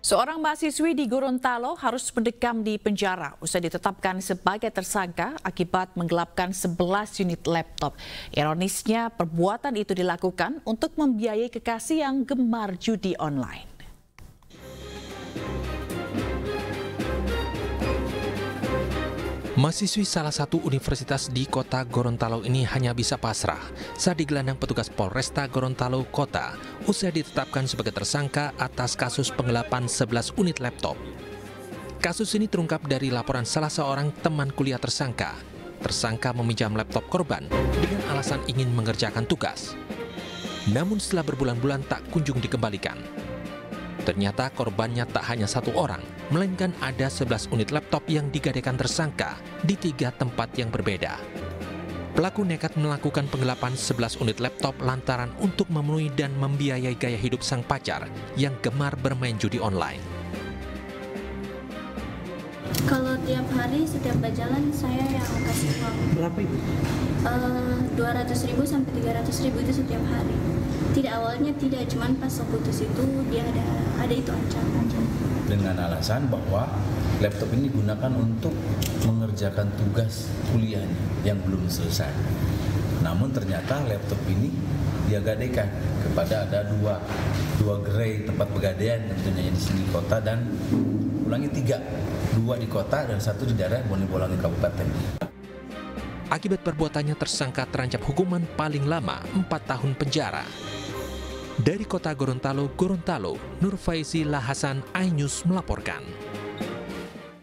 Seorang mahasiswi di Gorontalo harus mendekam di penjara usai ditetapkan sebagai tersangka akibat menggelapkan 11 unit laptop. Ironisnya, perbuatan itu dilakukan untuk membiayai kekasih yang gemar judi online. Mahasiswi salah satu universitas di kota Gorontalo ini hanya bisa pasrah saat digelandang petugas Polresta Gorontalo Kota usai ditetapkan sebagai tersangka atas kasus penggelapan 11 unit laptop. Kasus ini terungkap dari laporan salah seorang teman kuliah tersangka. Tersangka meminjam laptop korban dengan alasan ingin mengerjakan tugas. Namun setelah berbulan-bulan tak kunjung dikembalikan. Ternyata korbannya tak hanya satu orang, melainkan ada 11 unit laptop yang digadaikan tersangka di 3 tempat yang berbeda. Pelaku nekat melakukan penggelapan 11 unit laptop lantaran untuk memenuhi dan membiayai gaya hidup sang pacar yang gemar bermain judi online. Kalau tiap hari setiap berjalan saya yang kasih uang. Berapa? 200.000 sampai 300.000 itu setiap hari. Tidak, awalnya tidak, cuman pas putus itu dia ada itu ancaman. Dengan alasan bahwa laptop ini digunakan untuk mengerjakan tugas kuliahnya yang belum selesai. Namun ternyata laptop ini dia gadaikan kepada ada dua gerai tempat pegadaian tentunya di sini kota dan ulangi 3, 2 di kota dan 1 di daerah Bone Bolango Kabupaten. Akibat perbuatannya tersangka terancam hukuman paling lama 4 tahun penjara. Dari kota Gorontalo, Nur Faisi Lahasan, iNews melaporkan.